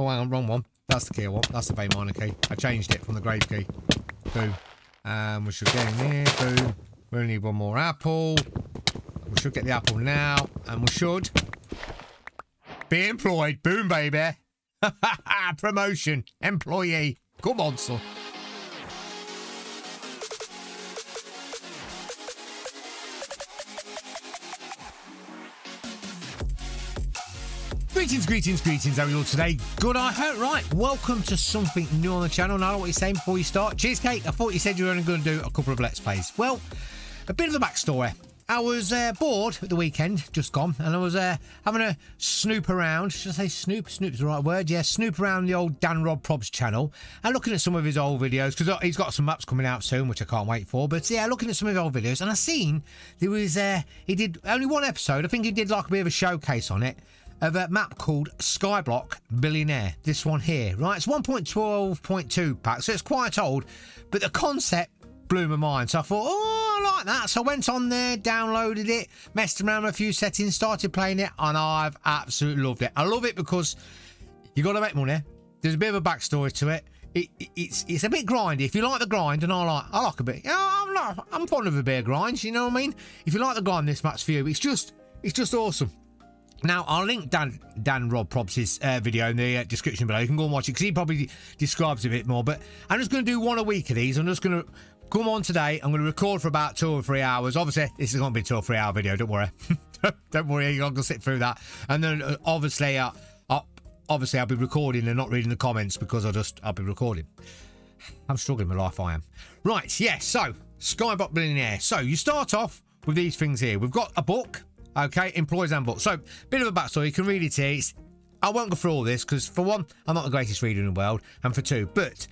Oh, hang on, wrong one. That's the key I want. That's the vein miner key. I changed it from the grave key. Boom. We should get in here. Boom. We only need one more apple. We should get the apple now. And we should be employed. Boom, baby. Promotion. Employee. Come on, son. Greetings, greetings, greetings. How are you all today? Good, I hope. Right, welcome to something new on the channel. Now, I know what you're saying before you start. Cheesecake, I thought you said you were only going to do a couple of Let's Plays. Well, a bit of the backstory. I was bored at the weekend, just gone, and I was having a snoop around. Should I say snoop? Snoop's the right word. Yeah, snoop around the old DanRobzProbz channel and looking at some of his old videos, because he's got some maps coming out soon, which I can't wait for. But yeah, looking at some of his old videos, and I seen there was, he did only one episode. I think he did like a bit of a showcase on it, of a map called Skyblock Billionaire. This one here, right? It's 1.12.2 pack, so it's quite old, but the concept blew my mind. So I thought, oh, I like that. So I went on there, downloaded it, messed around with a few settings, started playing it, and I've absolutely loved it. I love it because you got to make money. There's a bit of a backstory to it. It's a bit grindy. If you like the grind, and I like a bit. You know, I'm fond of a bit of grind, you know what I mean? If you like the grind, this map's for you. It's just awesome. Now, I'll link DanRobzProbz's video in the description below. You can go and watch it because he probably describes a bit more. But I'm just going to do one a week of these. I'm just going to come on today. I'm going to record for about 2 or 3 hours. Obviously, this is going to be a 2 or 3 hour video. Don't worry. Don't worry. You're not going to sit through that. And then, obviously, I'll be recording and not reading the comments because I'll be recording. I'm struggling with life, I am. Right, yeah. So, Skyblock Billionaire. So, you start off with these things here. We've got a book. Okay, Employees Handbook. So, bit of a backstory. You can read it here. I won't go through all this because, for one, I'm not the greatest reader in the world. And for two, but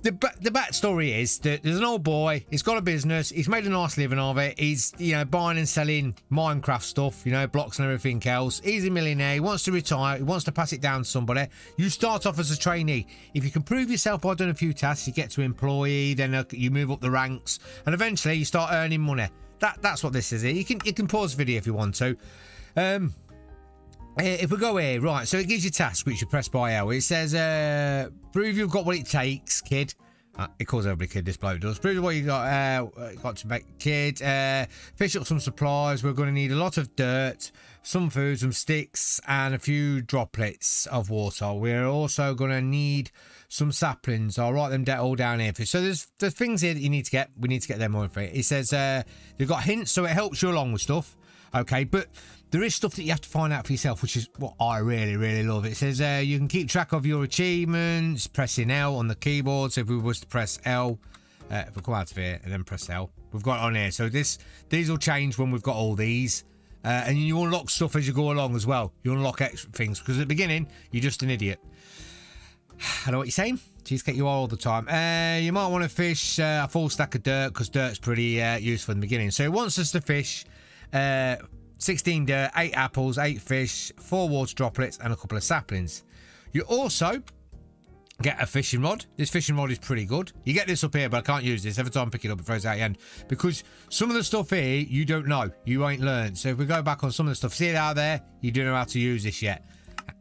the backstory is that there's an old boy. He's got a business. He's made a nice living of it. He's, you know, buying and selling Minecraft stuff, you know, blocks and everything else. He's a millionaire. He wants to retire. He wants to pass it down to somebody. You start off as a trainee. If you can prove yourself by doing a few tasks, you get to employee, then you move up the ranks, and eventually you start earning money. That's what this is. You can pause the video if you want to. If we go here, right, so it gives you tasks which you press by hour. It says, prove you've got what it takes, kid. It calls everybody kid, this bloke does. Prove what you got to make, kid. Fish up some supplies. We're going to need a lot of dirt, some food, some sticks, and a few droplets of water. We're also going to need some saplings. I'll write them all down here for you. So there's things here that you need to get. We need to get them more for you. It says they've got hints, so it helps you along with stuff. Okay, but there is stuff that you have to find out for yourself, which is what I really, really love. It says you can keep track of your achievements, pressing L on the keyboard. So if we was to press L, if we come out of here and then press L, we've got it on here. So these will change when we've got all these. And you unlock stuff as you go along as well. You unlock extra things, because at the beginning, you're just an idiot. I know what you're saying. Cheesecake, you are all the time. You might want to fish a full stack of dirt, because dirt's pretty useful in the beginning. So it wants us to fish 16 dirt, 8 apples, 8 fish, 4 water droplets, and a couple of saplings. You also get a fishing rod. This fishing rod is pretty good. You get this up here, but I can't use this. Every time I pick it up, it throws out at the end. Because some of the stuff here, you don't know. You ain't learned. So if we go back on some of the stuff, see it out there? You don't know how to use this yet.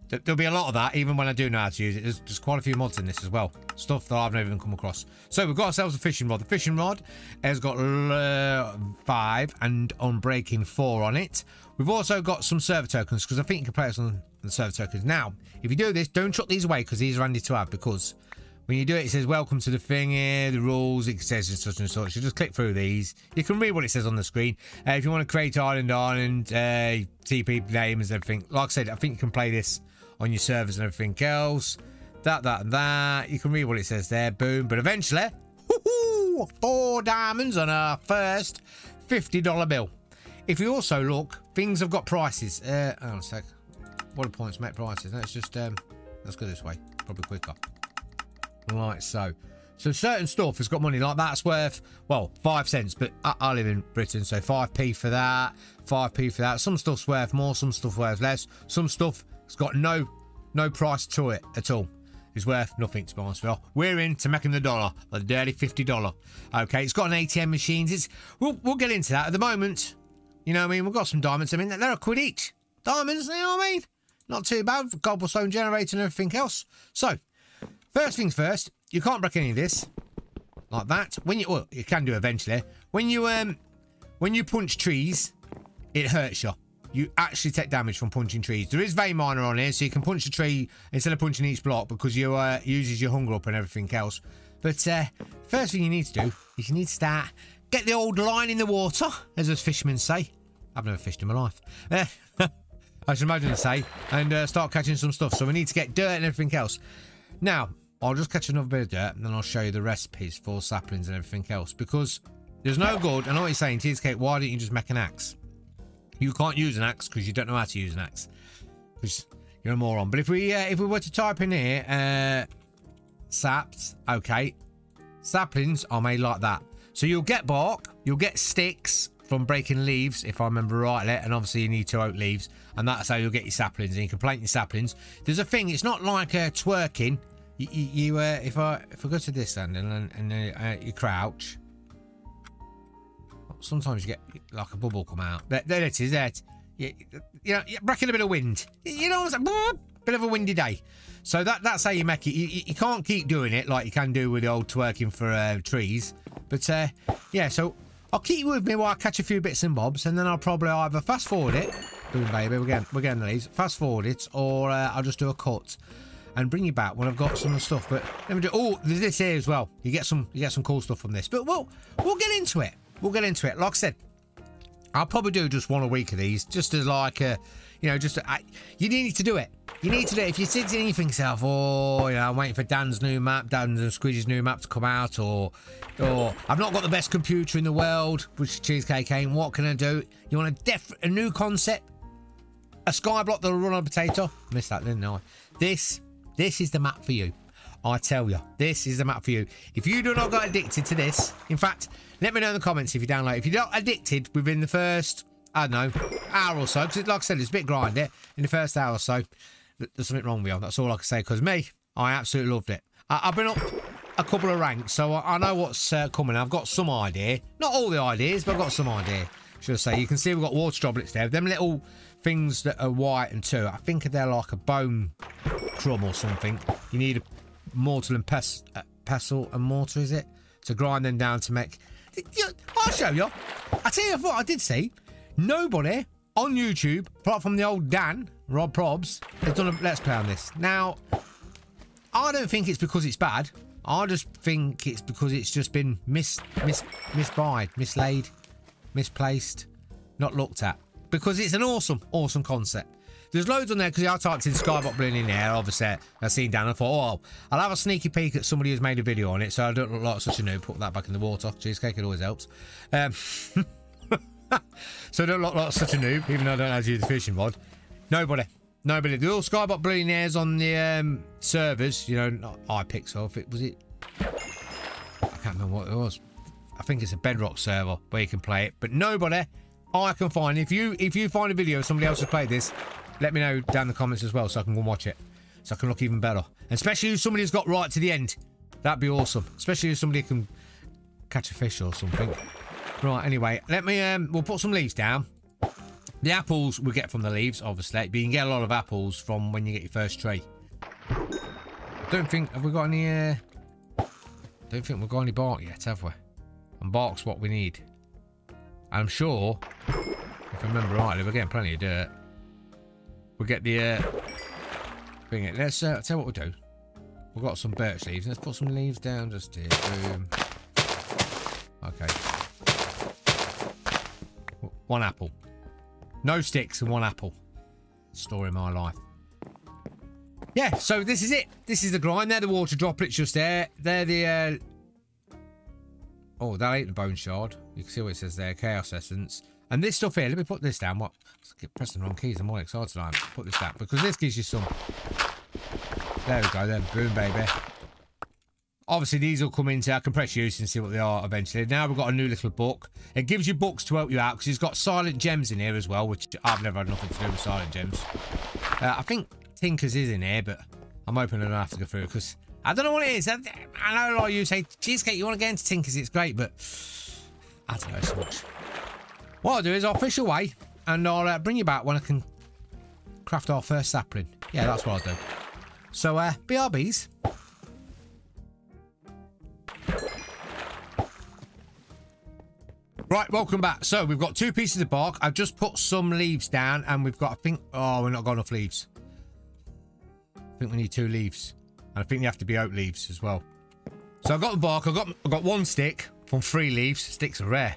There'll be a lot of that, even when I do know how to use it. There's quite a few mods in this as well. Stuff that I've never even come across. So we've got ourselves a fishing rod. The fishing rod has got 5 and unbreaking 4 on it. We've also got some server tokens, because I think you can play this on the server tokens. Now, if you do this, don't chuck these away, because these are handy to have, because when you do it, it says, welcome to the thing here, the rules, it says such and such. You just click through these. You can read what it says on the screen. If you want to create island, TP names, everything. Like I said, I think you can play this on your servers and everything else. That, and that. You can read what it says there. Boom. But eventually, woohoo! 4 diamonds on our first $50 bill. If you also look, things have got prices. Hang on a sec. What do points make prices? Let's just, let's go this way. Probably quicker. Right, so certain stuff has got money, like that's worth, well, 5 cents, but I live in Britain, so 5p for that, 5p for that. Some stuff's worth more, some stuff worth less. Some stuff has got no price to it at all. It's worth nothing, to be honest with you. We're in to making the dollar, the dirty $50. Okay, it's got an ATM machines. We'll get into that. At the moment, you know what I mean, we've got some diamonds. I mean, they're a quid each. Diamonds, you know what I mean? Not too bad for cobblestone generator and everything else. So, first things first, you can't break any of this. Like that. When you, well, you can do eventually. When you punch trees, it hurts you. You actually take damage from punching trees. There is vein miner on here, so you can punch a tree instead of punching each block because you uses your hunger up and everything else. But first thing you need to do is you need to start, get the old line in the water, as us fishermen say. I've never fished in my life. I should imagine they say, and start catching some stuff. So we need to get dirt and everything else. Now, I'll just catch another bit of dirt, and then I'll show you the recipes for saplings and everything else. Because there's no good, I know what you're saying, Tearscape, why don't you just make an axe? You can't use an axe because you don't know how to use an axe. Because you're a moron. But if we were to type in here, saps, okay. Saplings are made like that. So you'll get bark, you'll get sticks from breaking leaves, if I remember rightly, and obviously you need to oak leaves, and that's how you'll get your saplings, and you can plant your saplings. There's a thing, it's not like twerking. If I go to this end and you crouch, sometimes you get like a bubble come out. There it is. There, you know, you're breaking a bit of wind. You know, it's a bit of a windy day. So that's how you make it. You can't keep doing it like you can do with the old twerking for trees. But yeah, so I'll keep you with me while I catch a few bits and bobs, and then I'll probably either fast forward it. Boom, baby, we're getting the leaves. Fast forward it, or I'll just do a cut and bring you back when I've got some stuff. But let me do. Oh, there's this here as well. You get some cool stuff from this. But we'll get into it. We'll get into it. Like I said, I'll probably do just one a week of these, just as like a, you know, just a, you need to do it. You need to do it. If you're sitting and thinking, oh, you know, I'm waiting for Dan's new map, Dan's and Squidge's new map to come out, or I've not got the best computer in the world, which Cheesecake ain't. What can I do? You want a new concept, a skyblock that'll run on a potato? Missed that, didn't I? This is the map for you. I tell you, this is the map for you. If you do not get addicted to this, in fact, let me know in the comments if you download. If you're not addicted within the first, I don't know, hour or so, because like I said, it's a bit grindy. In the first hour or so, there's something wrong with you. That's all I can say, because me, I absolutely loved it. I've been up a couple of ranks, so I know what's coming. I've got some idea. Not all the ideas, but I've got some idea, should I say. You can see we've got water droplets there. Them little things that are white and two, I think they're like a bone crumb or something. You need a mortar and pestle and mortar, is it? To grind them down to make... I'll show you. I tell you what I did see. Nobody on YouTube, apart from the old DanRobzProbz, has done a Let's Play on this. Now, I don't think it's because it's bad. I just think it's because it's just been mislaid, misplaced, not looked at. Because it's an awesome, awesome concept. There's loads on there because I typed in Skyblock Billionaire, obviously. I seen Dan and thought, oh, I'll have a sneaky peek at somebody who's made a video on it so I don't look like such a noob. Put that back in the water. Cheesecake, it always helps. So I don't look like such a noob, even though I don't know how to use the fishing rod. Nobody. They're all Skyblock Billionaires on the servers, you know, not iPixel. I can't remember what it was. I think it's a Bedrock server where you can play it, but nobody I can find. If you find a video of somebody else who played this, let me know down in the comments as well so I can go and watch it. So I can look even better. And especially if somebody's got right to the end. That'd be awesome. Especially if somebody can catch a fish or something. Right, anyway, we'll put some leaves down. The apples we get from the leaves, obviously. But you can get a lot of apples from when you get your first tree. Have we got any, don't think we've got any bark yet, have we? And bark's what we need. I'm sure, if I remember rightly, we're getting plenty of dirt. We'll get the thing. Let's tell you what we'll do. We've got some birch leaves. Let's put some leaves down just here. Boom. Okay. One apple. No sticks and one apple. Story of my life. Yeah, so this is it. This is the grind. They're the water droplets just there. They're the... Oh, that ain't the bone shard. You can see what it says there. Chaos essence. And this stuff here, let me put this down. What? I keep pressing the wrong keys. I'm more excited. I put this down because this gives you some. There we go. Then boom, baby. Obviously, these will come into. I can press use and see what they are eventually. Now we've got a new little book. It gives you books to help you out because it's got Silent Gems in here as well, which I've never had nothing to do with Silent Gems. I think Tinkers is in here, but I'm hoping I don't have to go through because I don't know what it is. I know a lot of you say, Cheesecake, you want to get into Tinkers? It's great, but I don't know so much. What I'll do is I'll fish away and I'll bring you back when I can Craft our first sapling. Yeah, that's what I'll do. So, BRBs. Right, welcome back. So, we've got two pieces of bark. I've just put some leaves down, and we've got, I think... Oh, we've not got enough leaves. I think we need 2 leaves. And I think they have to be oak leaves as well. So, I've got the bark. I've got 1 stick from 3 leaves. Sticks are rare.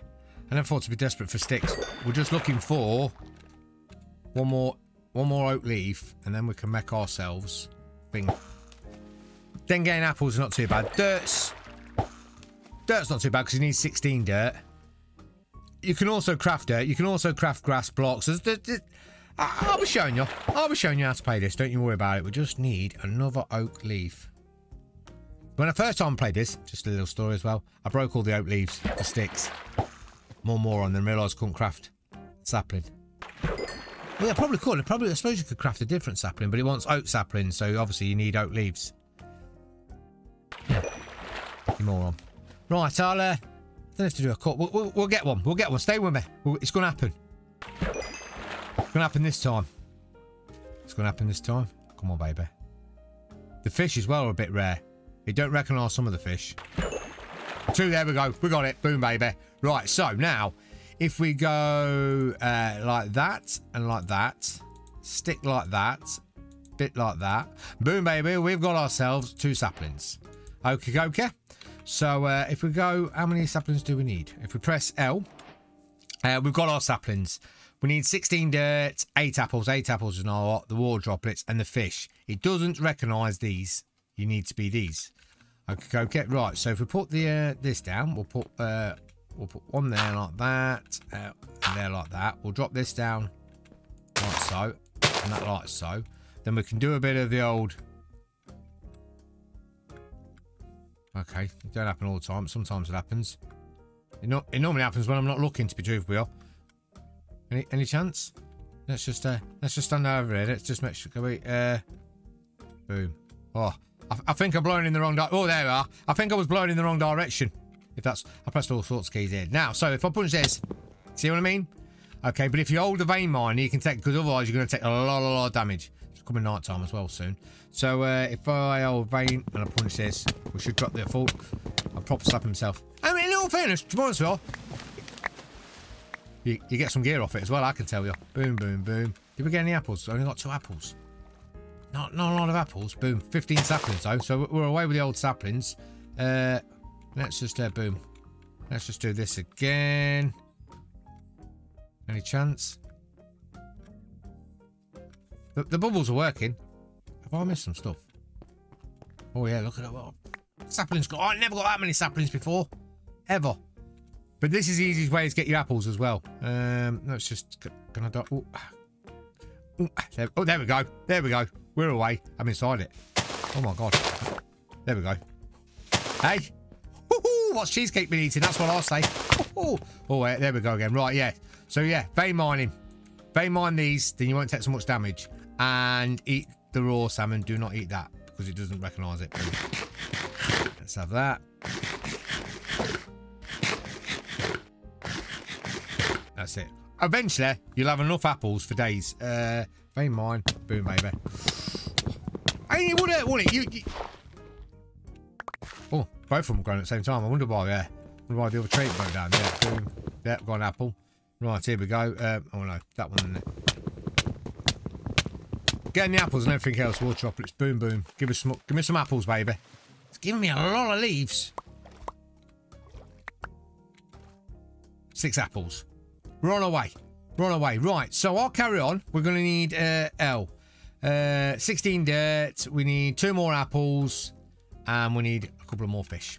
I never thought to be desperate for sticks. We're just looking for one more oak leaf, and then we can make ourselves thing. Then getting apples not too bad. Dirt's not too bad because you need 16 dirt. You can also craft dirt. You can also craft grass blocks. I'll be showing you. I'll be showing you how to play this. Don't you worry about it. We just need another oak leaf. When I first time played this, just a little story as well, I broke all the oak leaves, the sticks. More on, then realised I couldn't craft sapling. Well, I probably could. I suppose you could craft a different sapling, but it wants oak saplings, so obviously you need oak leaves. Yeah. You moron. Right, I'll, I don't have to do a cut. We'll get one. We'll get one. Stay with me. It's going to happen. It's going to happen this time. It's going to happen this time. Come on, baby. The fish as well are a bit rare. You don't recognise some of the fish. 2, there we go. We got it. Boom, baby. Right, so now, if we go like that and like that, stick like that, bit like that, boom, baby, we've got ourselves 2 saplings. Okie dokie. So if we go, how many saplings do we need? If we press L, we've got our saplings. We need 16 dirt, 8 apples. 8 apples is our, the water droplets and the fish. It doesn't recognise these. You need to be these. Okay, get right. So if we put the this down, we'll put one there like that, and there like that. We'll drop this down like so, and that like so. Then we can do a bit of the old. Okay, it don't happen all the time. Sometimes it happens. It normally happens when I'm not looking, to be truthful. Any chance? Let's just stand over here. Let's just make sure. Can we? Boom. Oh. I think I'm blowing in the wrong direction. Oh, there we are. I think I was blowing in the wrong direction. If that's... I pressed all sorts of keys here. Now, so if I punch this... See what I mean? Okay, but if you hold the vein miner, you can take... Because otherwise, you're going to take a lot of damage. It's coming night time as well soon. So, if I hold vein and I punch this, we should drop the fork. I'll proper slap himself. I mean, in all fairness, to be honest with you, you get some gear off it as well, I can tell you. Boom, boom, boom. Did we get any apples? I only got 2 apples. Not a lot of apples. Boom. 15 saplings, though. So we're away with the old saplings. Let's just, boom. Let's just do this again. Any chance? The bubbles are working. Have I missed some stuff? Oh, yeah. Look at that. Saplings. I never got that many saplings before. Ever. But this is the easiest way to get your apples as well. Let's just... Can I... Oh. Oh, there we go. There we go. We're away. I'm inside it. Oh, my God. There we go. Hey. Woohoo! What's cheesecake been eating? That's what I'll say. Woo-hoo. Oh, there we go again. Right, yeah. So, yeah. Vein mining. Vein mine these, then you won't take so much damage. And eat the raw salmon. Do not eat that, because it doesn't recognise it. Let's have that. That's it. Eventually, you'll have enough apples for days. Vein mine. Boom, baby. Hey, it would hurt, wouldn't it? You... Oh, both of them are growing at the same time. I wonder why, yeah. I wonder why the other tree broke down. Yeah, boom. Yeah, got an apple. Right, here we go. Oh, no. That one, isn't it? Getting the apples and everything else. Water droplets. Boom, boom. Give me some apples, baby. It's giving me a lot of leaves. 6 apples. Run away. Run away. Right, so I'll carry on. We're going to need L. 16 dirt. We need 2 more apples. And we need a couple of more fish.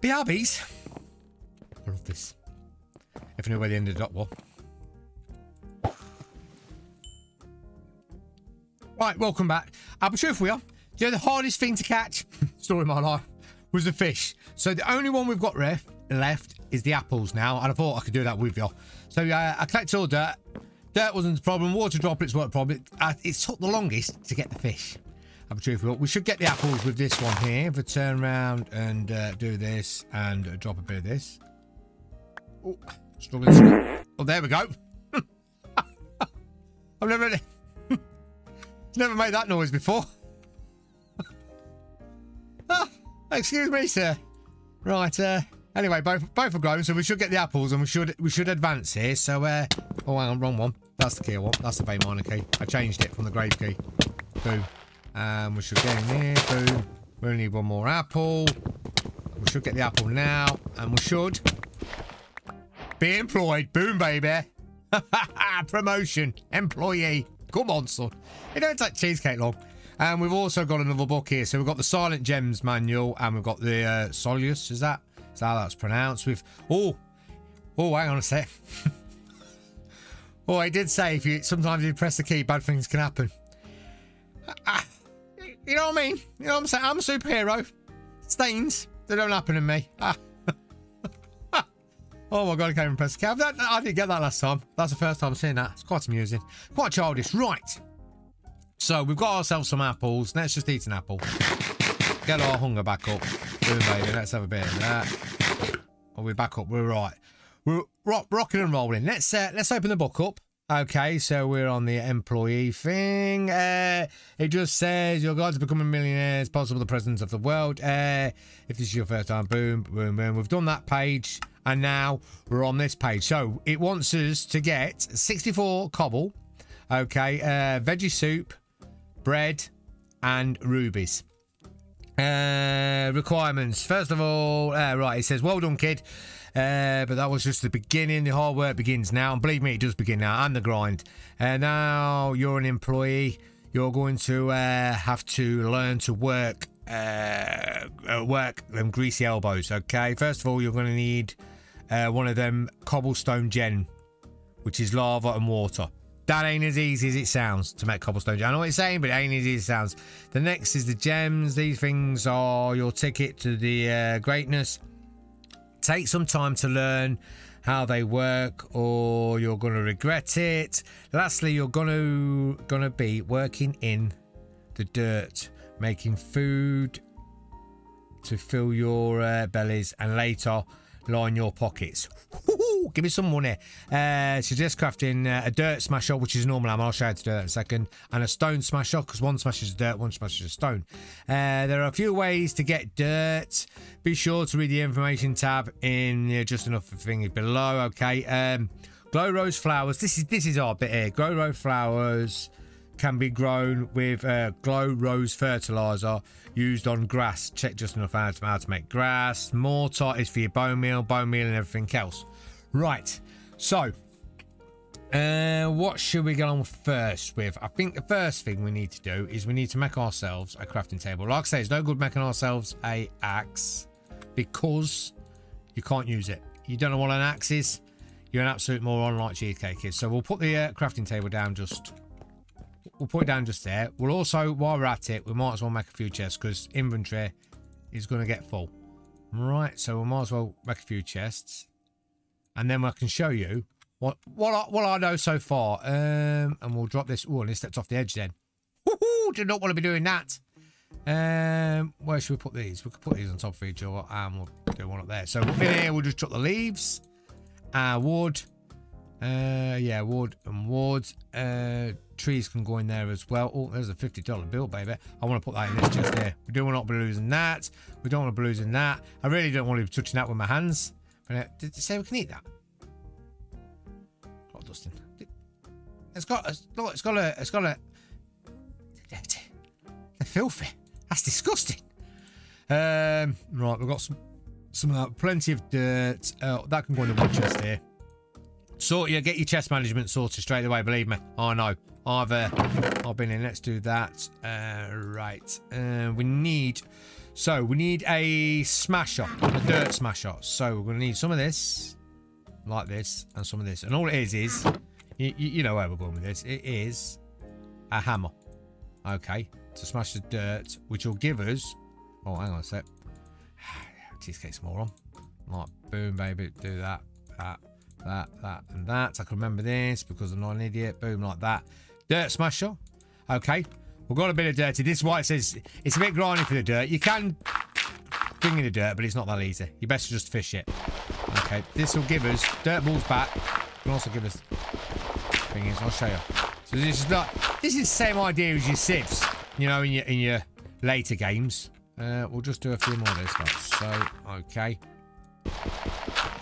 BRBs. I love this. If I knew where the end of the dock was. Right, welcome back. I'll be truthful with you. You know, the hardest thing to catch, story of my life, was the fish. So the only one we've got left is the apples now, and I thought I could do that with you. So I collected all dirt. Dirt wasn't the problem. Water droplets weren't the problem. It took the longest to get the fish. I'm truthful. We should get the apples with this one here. If we turn around and do this and drop a bit of this. Oh, struggling. Oh, there we go. I've never really never made that noise before. Ah, excuse me, sir. Right, anyway, both are grown, so we should get the apples and we should advance here. So oh, hang on, wrong one. That's the key I want. That's the vein miner key. I changed it from the grave key. Boom. We should get in here. Boom. We only need one more apple. We should get the apple now, and we should be employed. Boom, baby. Promotion. Employee. Come on, son. It don't take cheesecake long. And we've also got another book here. So we've got the Silent Gems manual, and we've got the Solius. Is that how that's pronounced? We've oh, hang on a sec. Oh, I did say sometimes if you press the key, bad things can happen. You know what I mean? You know what I'm saying? I'm a superhero. Stains, they don't happen to me. Oh my god, I can't even press the key. I didn't get that last time. That's the first time I've seen that. It's quite amusing. Quite childish. Right. So we've got ourselves some apples. Let's just eat an apple. Get our hunger back up. Boom, baby. Let's have a bit of that. Oh, we're back up. We're right. We're rocking and rolling. Let's open the book up. Okay, so we're on the employee thing. It just says, your guide to becoming millionaires, possible the presidents of the world. If this is your first time, boom, boom, boom. We've done that page, and now we're on this page. So it wants us to get 64 cobble, okay, veggie soup, bread, and rubies. Requirements. First of all, right, it says, well done, kid. But that was just the beginning. The hard work begins now. And believe me, it does begin now. And the grind. And now you're an employee. You're going to have to learn to work them greasy elbows, okay? First of all, you're going to need one of them cobblestone gen, which is lava and water. That ain't as easy as it sounds to make cobblestone gen. I know what it's saying, but it ain't as easy as it sounds. The next is the gems. These things are your ticket to the greatness. Take some time to learn how they work, or you're going to regret it. Lastly, you're going to be working in the dirt, making food to fill your bellies, and later line your pockets. Woo-hoo! Give me some money. Suggest crafting a dirt smasher, which is normal ammo. I'll show you to dirt in a second, and a stone smasher, because one smashes dirt, one smashes a stone. There are a few ways to get dirt. Be sure to read the information tab in just enough things below. Okay. Glow rose flowers. This is our bit here. Glow rose flowers can be grown with glow rose fertilizer used on grass. Check just enough how to make grass. Mortar is for your bone meal and everything else. Right, so what should we get on first with? I think the first thing we need to do is we need to make ourselves a crafting table. Like I say, it's no good making ourselves a axe because you can't use it. You don't know what an axe is. You're an absolute moron like cheesecake is. So we'll put the crafting table down just... We'll put it down just there. We'll also, while we're at it, we might as well make a few chests because inventory is going to get full. Right, so we might as well make a few chests. And then I can show you what I know so far. And we'll drop this. Oh, and it stepped off the edge then. Woohoo! Do not want to be doing that. Where should we put these? We could put these on top of each other and we'll do one up there. So in here, we'll just chuck the leaves. Wood. Yeah, wood and wood. Trees can go in there as well. Oh, there's a $50 bill, baby. I want to put that in this chest there. We do want to be losing that. We don't want to be losing that. I really don't want to be touching that with my hands. But did you say we can eat that? Oh, Dustin. It's got a. They're filthy. That's disgusting. Right, we've got some plenty of dirt. Oh, that can go in the wood chest here. Sort you get your chest management sorted straight away, believe me. I know. I've been in. Let's do that. Right. We need a smasher, a dirt smasher. So we're gonna need some of this, like this, and some of this. And all it is you know where we're going with this. It is a hammer. Okay, to smash the dirt, which will give us. Oh, hang on a sec. Cheesecake's moron. Right, boom, baby. Do that. That, and that. I can remember this because I'm not an idiot. Boom, like that. Dirt smasher. Okay. We've got a bit of dirty. This is why it says it's a bit grindy for the dirt. You can bring in the dirt, but it's not that easy. You best just fish it. Okay. This will give us dirt balls back. It can also give us things. I'll show you. So this is like, this is the same idea as your sieves, you know, in your later games. We'll just do a few more of this stuff. So, okay.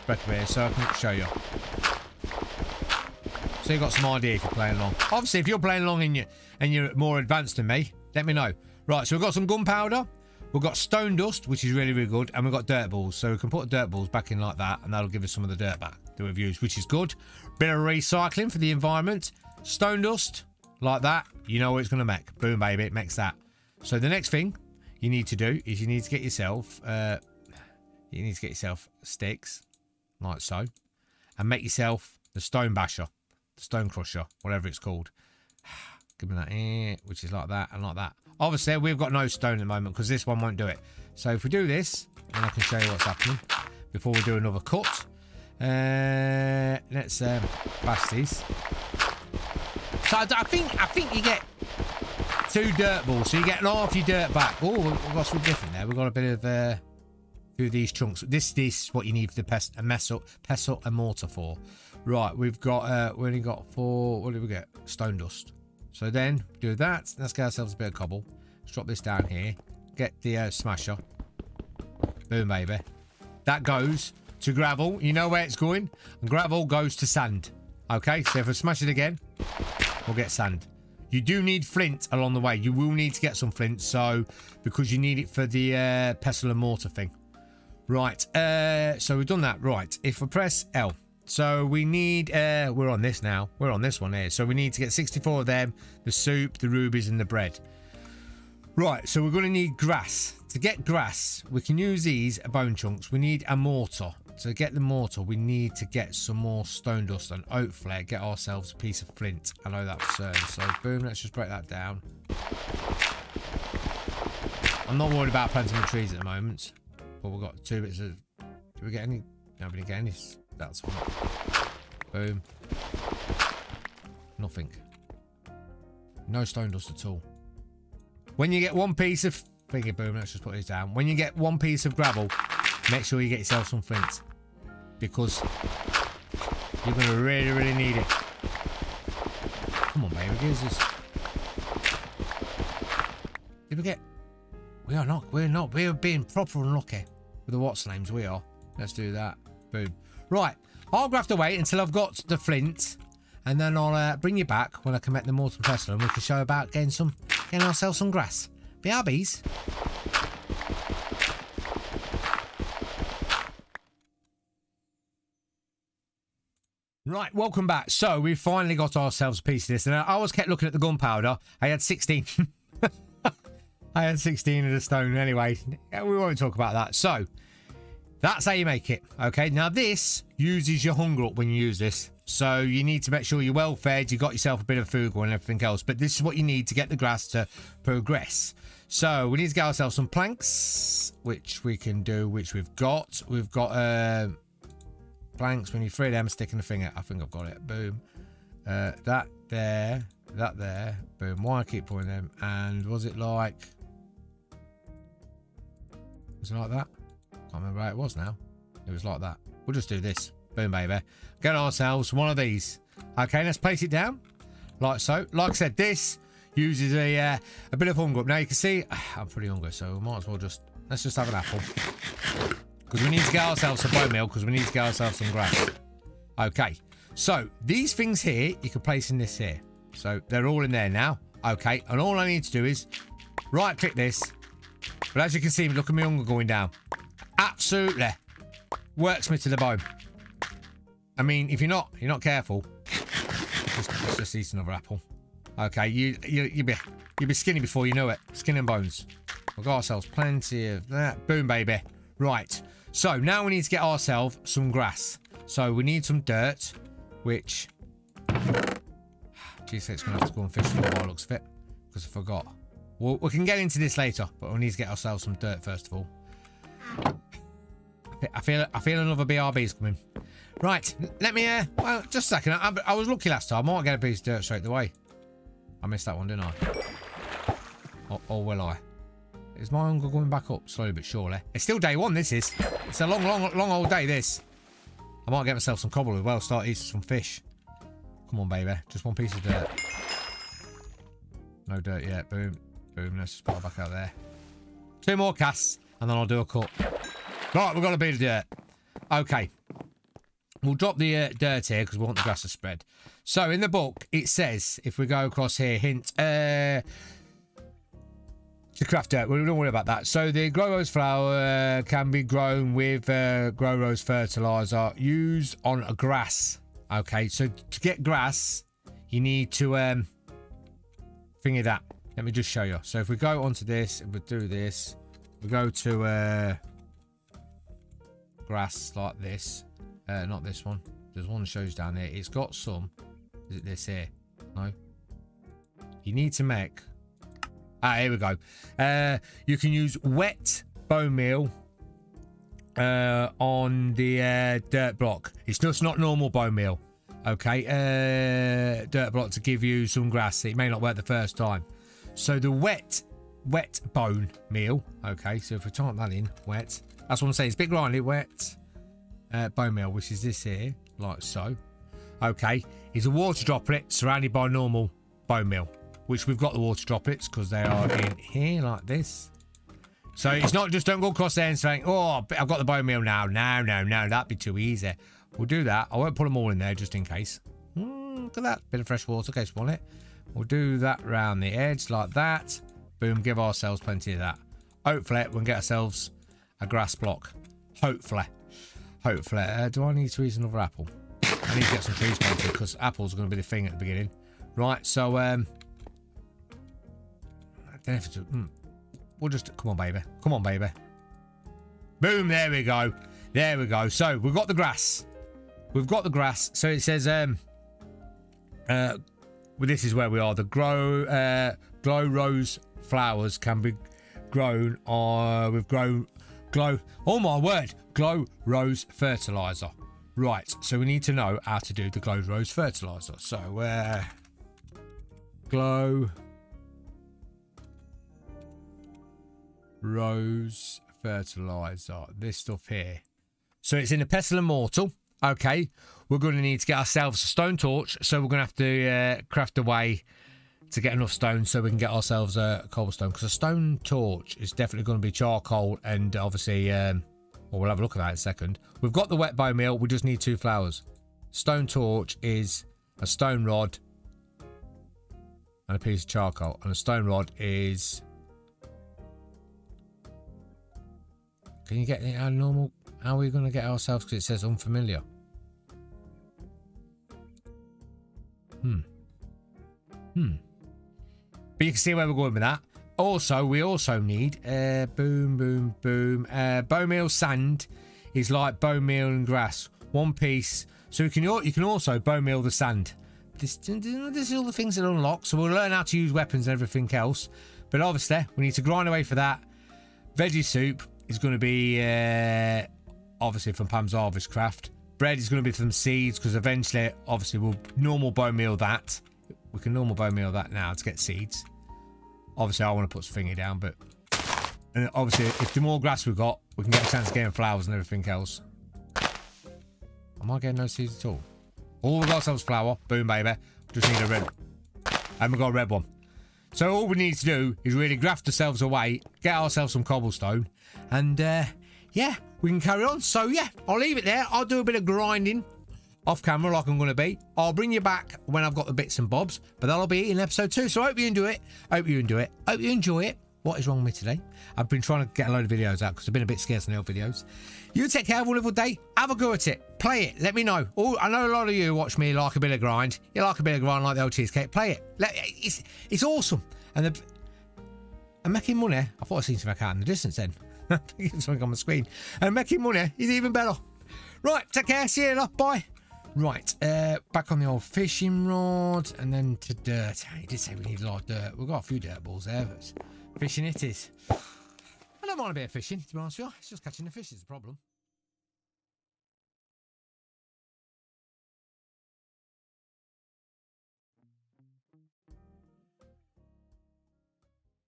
Back here, so I can show you. So you've got some idea if you're playing along. Obviously, if you're playing along and you're more advanced than me, let me know. Right, so we've got some gunpowder. We've got stone dust, which is really, really good. And we've got dirt balls. So we can put dirt balls back in like that. And that'll give us some of the dirt back that we've used, which is good. Bit of recycling for the environment. Stone dust, like that. You know what it's going to make. Boom, baby. It makes that. So the next thing you need to do is you need to get yourself... sticks, like so, and make yourself the stone basher, the stone crusher, whatever it's called. Give me that here, which is like that and like that. Obviously, we've got no stone at the moment because this one won't do it. So if we do this, and I can show you what's happening before we do another cut. Let's bash these. So I think you get two dirt balls, so you get half your dirt back. Oh, we've got something different there. We've got a bit of... through these chunks. This is what you need for the pestle and mortar for. Right, we've got we only got four. What did we get? Stone dust. So then do that. Let's get ourselves a bit of cobble. Let's drop this down here. Get the smasher. Boom, baby. That goes to gravel. You know where it's going. And gravel goes to sand. Okay, so if we smash it again, we'll get sand. You do need flint along the way. You will need to get some flint, so because you need it for the pestle and mortar thing. Right, so we've done that. Right, if we press L. So we need, we're on this now. We're on this one here. So we need to get 64 of them, the soup, the rubies, and the bread. Right, so we're going to need grass. To get grass, we can use these bone chunks. We need a mortar. To get the mortar, we need to get some more stone dust and oat flare. Get ourselves a piece of flint. I know that for certain. So boom, let's just break that down. I'm not worried about planting the trees at the moment. We've got two bits of... Did we get any? No, we didn't get any. That's one. Boom. Nothing. No stone dust at all. When you get one piece of... Finger boom, let's just put this down. When you get one piece of gravel, make sure you get yourself some flint. Because you're going to really, really need it. Come on, baby. Give us this. Did we get... We are not. We're not. We're being proper unlucky with the what's names. We are. Let's do that. Boom. Right. I'll graft away until I've got the flint, and then I'll bring you back when I can make the mortar and pestle, and we can show about getting ourselves some grass. BRBs. Right, welcome back. So we finally got ourselves a piece of this, and I always kept looking at the gunpowder. I had 16. I had 16 of the stone anyway. We won't talk about that. So, that's how you make it. Okay, now this uses your hunger up when you use this. So, you need to make sure you're well fed. You've got yourself a bit of food and everything else. But this is what you need to get the grass to progress. So, we need to get ourselves some planks, which we can do, which we've got. We've got planks. We need three of them, sticking a finger. I think I've got it. Boom. That there. That there. Boom. Why I keep pulling them? And was it like... like that? Can't remember how it was now. It was like that. We'll just do this. Boom, baby. Get ourselves one of these. Okay, let's place it down like so. Like I said, this uses a bit of hunger up. Now you can see I'm pretty hungry, so we might as well just let's just have an apple because we need to get ourselves some bone meal because we need to get ourselves some grass. Okay, so these things here you can place in this here. So they're all in there now. Okay, and all I need to do is right click this. But as you can see, look at my hunger going down. Absolutely. Works me to the bone. I mean, if you're not careful. Just eat another apple. Okay, you'll be skinny before you know it. Skin and bones. We've got ourselves plenty of that. Boom, baby. Right. So, now we need to get ourselves some grass. So, we need some dirt, which... Geez, it's going to have to go and fish for a while, looks fit. Because I forgot. Well, we can get into this later, but we need to get ourselves some dirt first of all. I feel another BRB's coming. Right, let me. Well, just a second. I was lucky last time. I might get a piece of dirt straight away. I missed that one, didn't I? Or will I? Is my hunger going back up slowly but surely? It's still day one. This is. It's a long, long, long old day. This. I might get myself some cobble as well. Start eating some fish. Come on, baby. Just one piece of dirt. No dirt yet. Boom. Boom. Let's just put it back out there. Two more casts, and then I'll do a cut. Right, we've got a bit of dirt. Okay. We'll drop the dirt here because we want the grass to spread. So in the book, it says, if we go across here, hint, to craft dirt. We don't worry about that. So the grow rose flower can be grown with grow rose fertilizer used on a grass. Okay, so to get grass, you need to thingy that. Let me just show you. So if we go onto this and we do this, we go to grass like this. Not this one. There's one that shows down there. It's got some. Is it this here? No. You need to make... Ah, here we go. You can use wet bone meal on the dirt block. It's just not normal bone meal. Okay. Dirt block to give you some grass. It may not work the first time. So the wet bone meal. Okay. So if we type that in, wet. That's what I'm saying. It's a bit grindy. Wet. Bone meal, which is this here, like so. Okay, it's a water droplet surrounded by normal bone meal, which we've got the water droplets because they are in here like this. So it's not just don't go across there and saying, oh, I've got the bone meal now. No, no, no, that'd be too easy. We'll do that. I won't put them all in there just in case. Look at that, bit of fresh water in case we want it. We'll do that round the edge like that. Boom, give ourselves plenty of that. Hopefully we can get ourselves a grass block. Hopefully. Hopefully. Do I need to eat another apple? I need to get some trees planted because apples are going to be the thing at the beginning. Right, so... I don't know if it's... We'll just... Come on, baby. Come on, baby. Boom, there we go. There we go. So, we've got the grass. We've got the grass. So, it says... well, this is where we are. The glow rose flowers can be grown with grown... Glow, oh my word, glow rose fertilizer. Right, so we need to know how to do the glow rose fertilizer. So, glow rose fertilizer, this stuff here. So it's in a pestle and mortar. Okay, we're going to need to get ourselves a stone torch. So we're going to have to craft away to get enough stone so we can get ourselves a cobblestone, because a stone torch is definitely going to be charcoal and obviously well, we'll have a look at that in a second. We've got the wet bone meal, we just need 2 flowers. Stone torch is a stone rod and a piece of charcoal, and a stone rod is... Can you get our normal? How are we going to get ourselves, because it says unfamiliar? But you can see where we're going with that. Also, we also need bone meal sand is like bone meal and grass, one piece. So you can also bone meal the sand. This is all the things that unlock. So we'll learn how to use weapons and everything else. But obviously, we need to grind away for that. Veggie soup is going to be obviously from Pam's Harvest Craft. Bread is going to be from seeds because eventually, obviously, we'll normal bone meal that. We can normal bone meal that now to get seeds. Obviously, I want to put some thingy down, but... And obviously, if the more grass we've got, we can get a chance of getting flowers and everything else. Am I getting no seeds at all? All we got ourselves flour. Boom, baby. Just need a red... And we've got a red one. So all we need to do is really graft ourselves away, get ourselves some cobblestone, and, yeah, we can carry on. So, yeah, I'll leave it there. I'll do a bit of grinding off camera like I'm going to be. I'll bring you back when I've got the bits and bobs, but that'll be it in episode 2. So I hope you enjoy it. Hope you enjoy it. What is wrong with me today? I've been trying to get a load of videos out because I've been a bit scarce on the old videos. You take care, have a wonderful day. Have a go at it. Play it. Let me know. Oh, I know a lot of you watch me like a bit of grind. You like a bit of grind like the old cheesecake. Play it. It's awesome. And I'm making money. I thought I seen something out in the distance then. I think it's something on the screen. And making money is even better. Right, take care. See you later. Bye. Right, back on the old fishing rod, and then to dirt. He did say we need a lot of dirt. We've got a few dirt balls there, but fishing it is. I don't mind a bit of fishing, to be honest with you. It's just catching the fish is the problem.